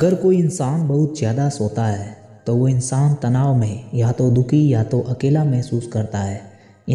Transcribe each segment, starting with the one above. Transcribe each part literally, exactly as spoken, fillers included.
अगर कोई इंसान बहुत ज़्यादा सोता है तो वो इंसान तनाव में या तो दुखी या तो अकेला महसूस करता है।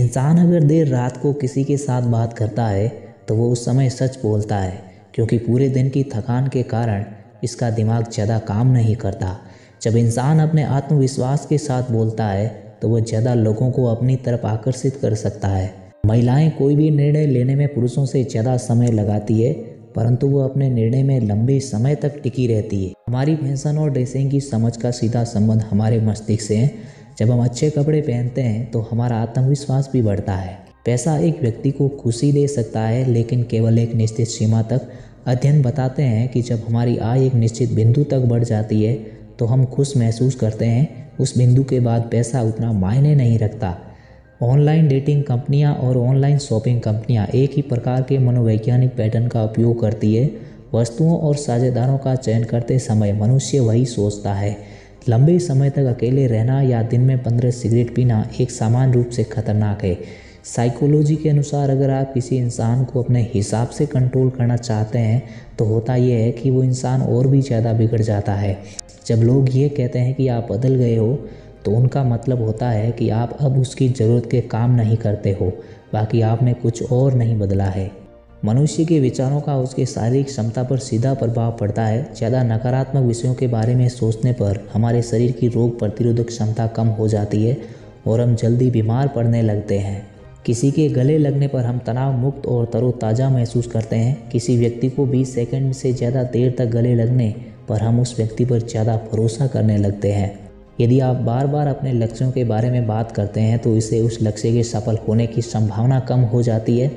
इंसान अगर देर रात को किसी के साथ बात करता है तो वो उस समय सच बोलता है, क्योंकि पूरे दिन की थकान के कारण इसका दिमाग ज़्यादा काम नहीं करता। जब इंसान अपने आत्मविश्वास के साथ बोलता है तो वह ज़्यादा लोगों को अपनी तरफ आकर्षित कर सकता है। महिलाएं कोई भी निर्णय लेने में पुरुषों से ज़्यादा समय लगाती है, परंतु वह अपने निर्णय में लंबे समय तक टिकी रहती है। हमारी फैशन और ड्रेसिंग की समझ का सीधा संबंध हमारे मस्तिष्क से है। जब हम अच्छे कपड़े पहनते हैं तो हमारा आत्मविश्वास भी बढ़ता है। पैसा एक व्यक्ति को खुशी दे सकता है, लेकिन केवल एक निश्चित सीमा तक। अध्ययन बताते हैं कि जब हमारी आय एक निश्चित बिंदु तक बढ़ जाती है तो हम खुश महसूस करते हैं। उस बिंदु के बाद पैसा उतना मायने नहीं रखता। ऑनलाइन डेटिंग कंपनियां और ऑनलाइन शॉपिंग कंपनियां एक ही प्रकार के मनोवैज्ञानिक पैटर्न का उपयोग करती है। वस्तुओं और साझेदारों का चयन करते समय मनुष्य वही सोचता है। लंबे समय तक अकेले रहना या दिन में पंद्रह सिगरेट पीना एक सामान्य रूप से खतरनाक है। साइकोलॉजी के अनुसार अगर आप किसी इंसान को अपने हिसाब से कंट्रोल करना चाहते हैं तो होता यह है कि वो इंसान और भी ज़्यादा बिगड़ जाता है। जब लोग ये कहते हैं कि आप बदल गए हो तो उनका मतलब होता है कि आप अब उसकी ज़रूरत के काम नहीं करते हो, बाकी आप में कुछ और नहीं बदला है। मनुष्य के विचारों का उसके शारीरिक क्षमता पर सीधा प्रभाव पड़ता है। ज़्यादा नकारात्मक विषयों के बारे में सोचने पर हमारे शरीर की रोग प्रतिरोधक क्षमता कम हो जाती है और हम जल्दी बीमार पड़ने लगते हैं। किसी के गले लगने पर हम तनाव मुक्त और तरोताज़ा महसूस करते हैं। किसी व्यक्ति को बीस सेकंड से ज़्यादा देर तक गले लगने पर हम उस व्यक्ति पर ज़्यादा भरोसा करने लगते हैं। यदि आप बार बार अपने लक्ष्यों के बारे में बात करते हैं तो इससे उस लक्ष्य के सफल होने की संभावना कम हो जाती है।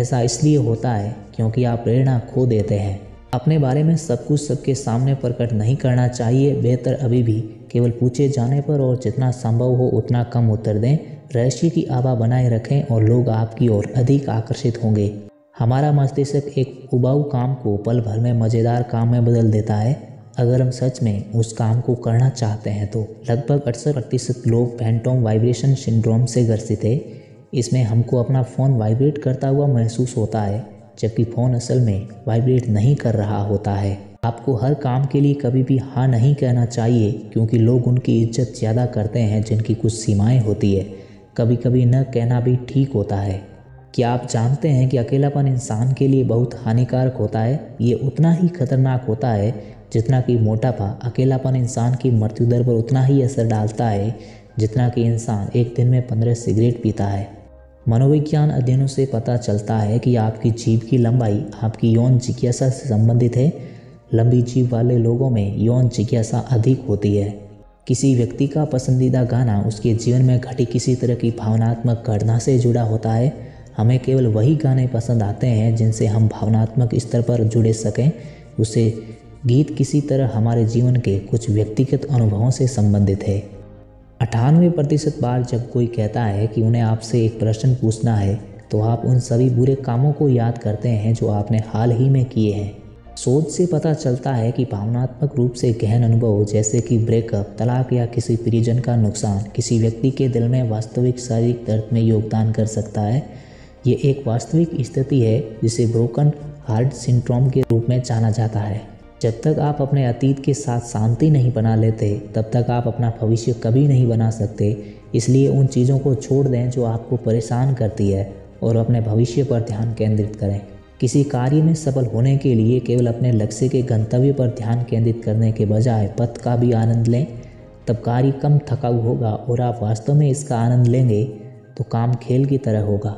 ऐसा इसलिए होता है क्योंकि आप प्रेरणा खो देते हैं। अपने बारे में सब कुछ सबके सामने प्रकट नहीं करना चाहिए। बेहतर अभी भी केवल पूछे जाने पर और जितना संभव हो उतना कम उत्तर दें। रहस्य की आभा बनाए रखें और लोग आपकी ओर अधिक आकर्षित होंगे। हमारा मस्तिष्क एक उबाऊ काम को पल भर में मज़ेदार काम में बदल देता है, अगर हम सच में उस काम को करना चाहते हैं तो। लगभग अड़सठ प्रतिशत लोग फैंटम वाइब्रेशन सिंड्रोम से ग्रसित है। इसमें हमको अपना फ़ोन वाइब्रेट करता हुआ महसूस होता है, जबकि फ़ोन असल में वाइब्रेट नहीं कर रहा होता है। आपको हर काम के लिए कभी भी हाँ नहीं कहना चाहिए, क्योंकि लोग उनकी इज्जत ज़्यादा करते हैं जिनकी कुछ सीमाएँ होती है। कभी कभी न कहना भी ठीक होता है। क्या आप जानते हैं कि अकेलापन इंसान के लिए बहुत हानिकारक होता है? ये उतना ही खतरनाक होता है जितना कि मोटापा। अकेलापन इंसान की मृत्यु दर पर उतना ही असर डालता है जितना कि इंसान एक दिन में पंद्रह सिगरेट पीता है। मनोविज्ञान अध्ययनों से पता चलता है कि आपकी जीभ की लंबाई आपकी यौन जिज्ञासा से संबंधित है। लंबी जीभ वाले लोगों में यौन जिज्ञासा अधिक होती है। किसी व्यक्ति का पसंदीदा गाना उसके जीवन में घटी किसी तरह की भावनात्मक घटना से जुड़ा होता है। हमें केवल वही गाने पसंद आते हैं जिनसे हम भावनात्मक स्तर पर जुड़े सकें। उसे गीत किसी तरह हमारे जीवन के कुछ व्यक्तिगत अनुभवों से संबंधित है। अट्ठानवे प्रतिशत बार जब कोई कहता है कि उन्हें आपसे एक प्रश्न पूछना है तो आप उन सभी बुरे कामों को याद करते हैं जो आपने हाल ही में किए हैं। शोध से पता चलता है कि भावनात्मक रूप से गहन अनुभव जैसे कि ब्रेकअप, तलाक या किसी परिजन का नुकसान किसी व्यक्ति के दिल में वास्तविक शारीरिक दर्द में योगदान कर सकता है। ये एक वास्तविक स्थिति है जिसे ब्रोकन हार्ट सिंड्रोम के रूप में जाना जाता है। जब तक आप अपने अतीत के साथ शांति नहीं बना लेते तब तक आप अपना भविष्य कभी नहीं बना सकते। इसलिए उन चीज़ों को छोड़ दें जो आपको परेशान करती है और अपने भविष्य पर ध्यान केंद्रित करें। किसी कार्य में सफल होने के लिए केवल अपने लक्ष्य के गंतव्य पर ध्यान केंद्रित करने के बजाय पथ का भी आनंद लें। तब कार्य कम थकाऊ होगा और आप वास्तव में इसका आनंद लेंगे तो काम खेल की तरह होगा।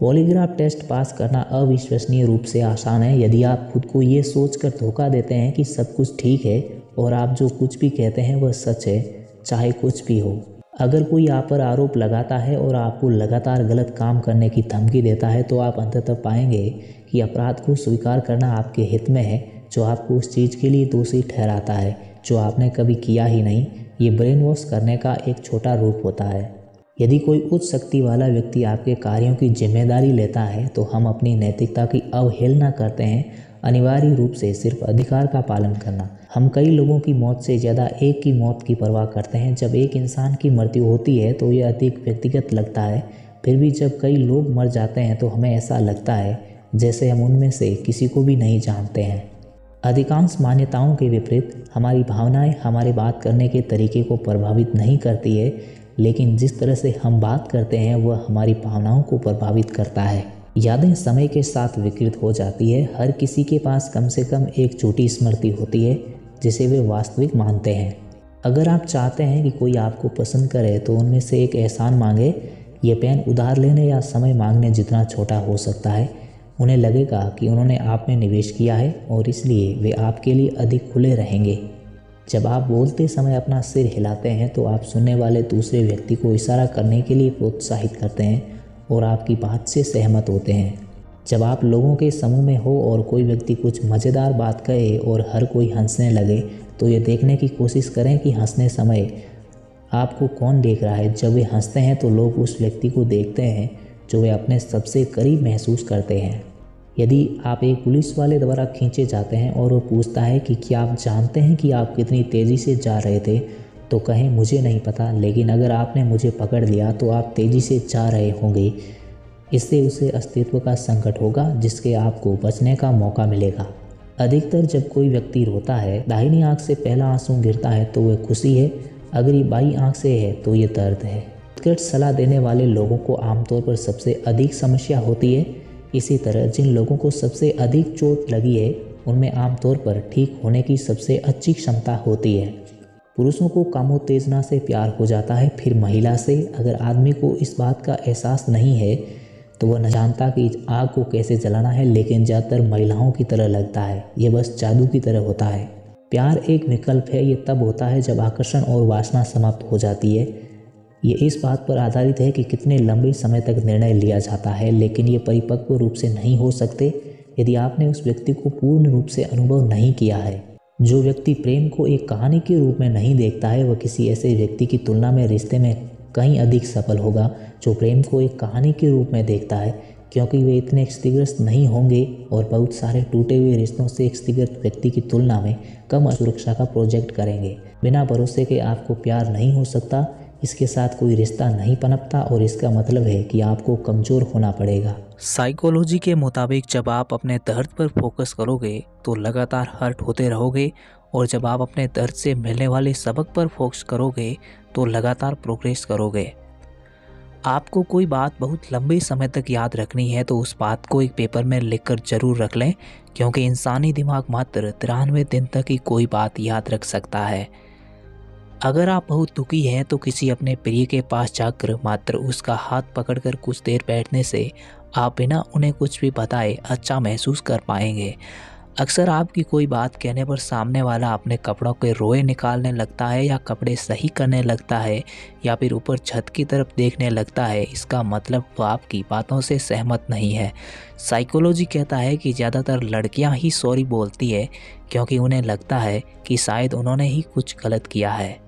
पॉलीग्राफ टेस्ट पास करना अविश्वसनीय रूप से आसान है। यदि आप खुद को ये सोचकर धोखा देते हैं कि सब कुछ ठीक है और आप जो कुछ भी कहते हैं वह सच है, चाहे कुछ भी हो। अगर कोई आप पर आरोप लगाता है और आपको लगातार गलत काम करने की धमकी देता है तो आप अंततः पाएंगे कि अपराध को स्वीकार करना आपके हित में है, जो आपको उस चीज़ के लिए दोषी ठहराता है जो आपने कभी किया ही नहीं। ये ब्रेन वॉश करने का एक छोटा रूप होता है। यदि कोई उच्च शक्ति वाला व्यक्ति आपके कार्यों की जिम्मेदारी लेता है तो हम अपनी नैतिकता की अवहेलना करते हैं। अनिवार्य रूप से सिर्फ अधिकार का पालन करना। हम कई लोगों की मौत से ज़्यादा एक की मौत की परवाह करते हैं। जब एक इंसान की मृत्यु होती है तो यह अधिक व्यक्तिगत लगता है। फिर भी जब कई लोग मर जाते हैं तो हमें ऐसा लगता है जैसे हम उनमें से किसी को भी नहीं जानते हैं। अधिकांश मान्यताओं के विपरीत हमारी भावनाएं हमारे बात करने के तरीके को प्रभावित नहीं करती है, लेकिन जिस तरह से हम बात करते हैं वह हमारी भावनाओं को प्रभावित करता है। यादें समय के साथ विकृत हो जाती है। हर किसी के पास कम से कम एक छोटी स्मृति होती है जिसे वे वास्तविक मानते हैं। अगर आप चाहते हैं कि कोई आपको पसंद करे तो उनमें से एक एहसान मांगे। ये पेन उधार लेने या समय मांगने जितना छोटा हो सकता है। उन्हें लगेगा कि उन्होंने आप में निवेश किया है और इसलिए वे आपके लिए अधिक खुले रहेंगे। जब आप बोलते समय अपना सिर हिलाते हैं तो आप सुनने वाले दूसरे व्यक्ति को इशारा करने के लिए प्रोत्साहित करते हैं और आपकी बात से सहमत होते हैं। जब आप लोगों के समूह में हो और कोई व्यक्ति कुछ मज़ेदार बात कहे और हर कोई हंसने लगे तो ये देखने की कोशिश करें कि हंसने समय आपको कौन देख रहा है। जब वे हंसते हैं तो लोग उस व्यक्ति को देखते हैं जो वे अपने सबसे करीब महसूस करते हैं। यदि आप एक पुलिस वाले द्वारा खींचे जाते हैं और वो पूछता है कि क्या आप जानते हैं कि आप कितनी तेज़ी से जा रहे थे, तो कहें मुझे नहीं पता, लेकिन अगर आपने मुझे पकड़ लिया तो आप तेज़ी से जा रहे होंगे। इससे उसे अस्तित्व का संकट होगा जिसके आपको बचने का मौका मिलेगा। अधिकतर जब कोई व्यक्ति रोता है, दाहिनी आंख से पहला आंसू गिरता है तो वह खुशी है, अगर ये बाईं आंख से है तो ये दर्द है। उत्कृष्ट सलाह देने वाले लोगों को आमतौर पर सबसे अधिक समस्या होती है। इसी तरह जिन लोगों को सबसे अधिक चोट लगी है उनमें आमतौर पर ठीक होने की सबसे अच्छी क्षमता होती है। पुरुषों को कामोत्तेजना से प्यार हो जाता है, फिर महिला से। अगर आदमी को इस बात का एहसास नहीं है तो वह न जानता कि आग को कैसे जलाना है, लेकिन ज़्यादातर महिलाओं की तरह लगता है, यह बस जादू की तरह होता है। प्यार एक विकल्प है। यह तब होता है जब आकर्षण और वासना समाप्त हो जाती है। ये इस बात पर आधारित है कि कितने लंबे समय तक निर्णय लिया जाता है, लेकिन ये परिपक्व रूप से नहीं हो सकते यदि आपने उस व्यक्ति को पूर्ण रूप से अनुभव नहीं किया है। जो व्यक्ति प्रेम को एक कहानी के रूप में नहीं देखता है वह किसी ऐसे व्यक्ति की तुलना में रिश्ते में कहीं अधिक सफल होगा जो प्रेम को एक कहानी के रूप में देखता है, क्योंकि वे इतने क्षतिग्रस्त नहीं होंगे और बहुत सारे टूटे हुए रिश्तों से क्षतिग्रस्त व्यक्ति की तुलना में कम सुरक्षा का प्रोजेक्ट करेंगे। बिना भरोसे के आपको प्यार नहीं हो सकता, इसके साथ कोई रिश्ता नहीं पनपता और इसका मतलब है कि आपको कमज़ोर होना पड़ेगा। साइकोलॉजी के मुताबिक जब आप अपने दर्द पर फोकस करोगे तो लगातार हर्ट होते रहोगे, और जब आप अपने दर्द से मिलने वाले सबक पर फोकस करोगे तो लगातार प्रोग्रेस करोगे। आपको कोई बात बहुत लंबे समय तक याद रखनी है तो उस बात को एक पेपर में लिखकर जरूर रख लें, क्योंकि इंसानी दिमाग मात्र तिरानवे दिन तक ही कोई बात याद रख सकता है। अगर आप बहुत दुखी हैं तो किसी अपने प्रिय के पास जाकर मात्र उसका हाथ पकड़कर कुछ देर बैठने से आप बिना उन्हें कुछ भी बताए अच्छा महसूस कर पाएंगे। अक्सर आपकी कोई बात कहने पर सामने वाला अपने कपड़ों के रोए निकालने लगता है या कपड़े सही करने लगता है या फिर ऊपर छत की तरफ देखने लगता है। इसका मतलब वो आपकी बातों से सहमत नहीं है। साइकोलॉजी कहता है कि ज़्यादातर लड़कियां ही सॉरी बोलती है, क्योंकि उन्हें लगता है कि शायद उन्होंने ही कुछ गलत किया है।